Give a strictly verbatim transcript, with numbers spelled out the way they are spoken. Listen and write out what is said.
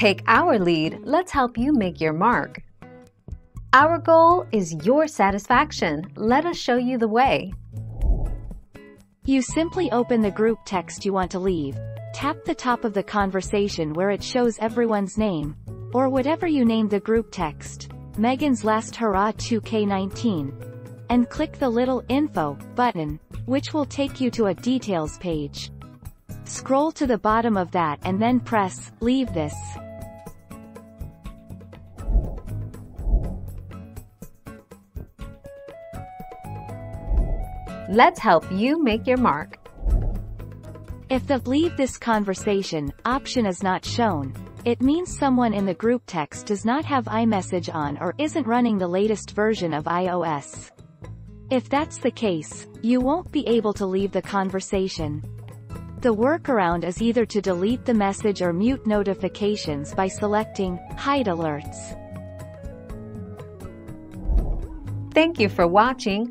Take our lead, let's help you make your mark. Our goal is your satisfaction. Let us show you the way. You simply open the group text you want to leave, tap the top of the conversation where it shows everyone's name, or whatever you named the group text, Megan's Last Hurrah two K nineteen, and click the little Info button, which will take you to a details page. Scroll to the bottom of that and then press Leave This. Let's help you make your mark. If the Leave This Conversation option is not shown, it means someone in the group text does not have iMessage on or isn't running the latest version of iOS. If that's the case, you won't be able to leave the conversation. The workaround is either to delete the message or mute notifications by selecting Hide Alerts. Thank you for watching.